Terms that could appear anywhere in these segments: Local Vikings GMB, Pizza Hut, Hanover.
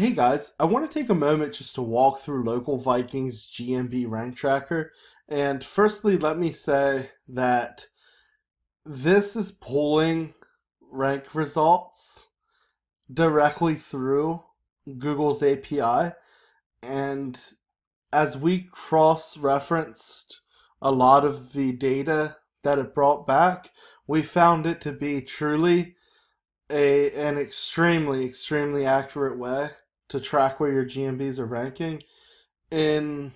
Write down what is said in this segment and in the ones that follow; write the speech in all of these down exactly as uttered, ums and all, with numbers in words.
Hey guys, I want to take a moment just to walk through Local Vikings G M B rank tracker, and firstly let me say that this is pulling rank results directly through Google's A P I, and as we cross-referenced a lot of the data that it brought back, we found it to be truly a an extremely, extremely accurate way to track where your G M Bs are ranking in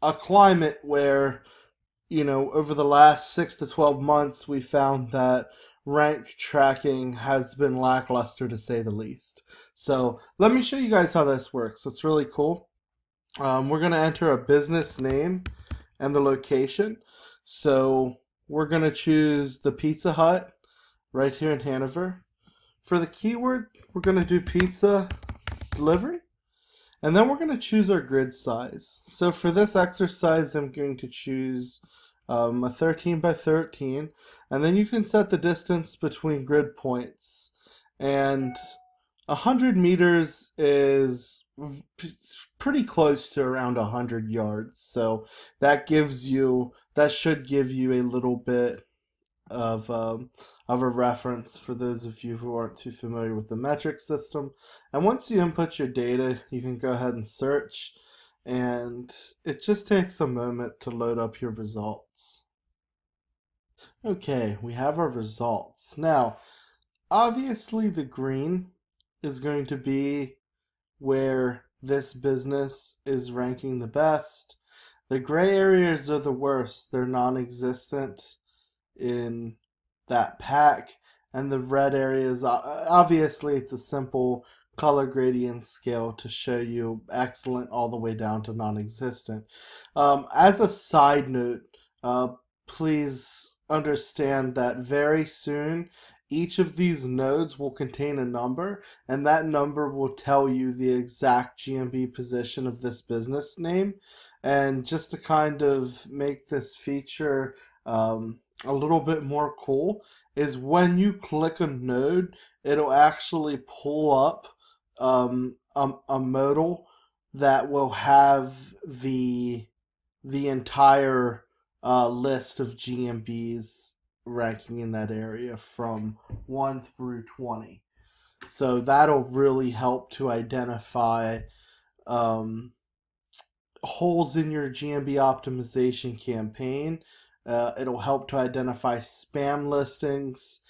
a climate where, you know, over the last six to twelve months, we found that rank tracking has been lackluster to say the least. So let me show you guys how this works. It's really cool. Um, we're going to enter a business name and the location. So we're going to choose the Pizza Hut right here in Hanover. For the keyword, we're going to do pizza delivery, and then we're going to choose our grid size. So for this exercise, I'm going to choose um, a thirteen by thirteen, and then you can set the distance between grid points, and one hundred meters is pretty close to around one hundred yards, so that gives you, that should give you a little bit of um, of a reference for those of you who aren't too familiar with the metric system. And once you input your data, you can go ahead and search, and it just takes a moment to load up your results. Okay, we have our results. Now obviously the green is going to be where this business is ranking the best. The gray areas are the worst, they're non-existent in that pack, and the red areas, obviously it's a simple color gradient scale to show you excellent all the way down to non-existent. Um, as a side note, uh, please understand that very soon each of these nodes will contain a number, and that number will tell you the exact G M B position of this business name. And just to kind of make this feature um, a little bit more cool is when you click a node, it'll actually pull up um, a, a modal that will have the the entire uh, list of G M Bs ranking in that area from one through twenty. So that'll really help to identify um, holes in your G M B optimization campaign. Uh, it'll help to identify spam listings,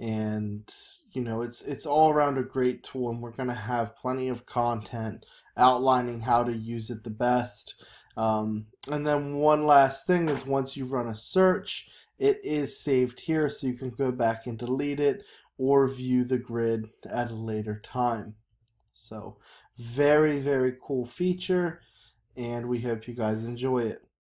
and you know, it's it's all around a great tool, and we're going to have plenty of content outlining how to use it the best. Um, and then one last thing is once you run a search, it is saved here, so you can go back and delete it or view the grid at a later time. So very, very cool feature, and we hope you guys enjoy it.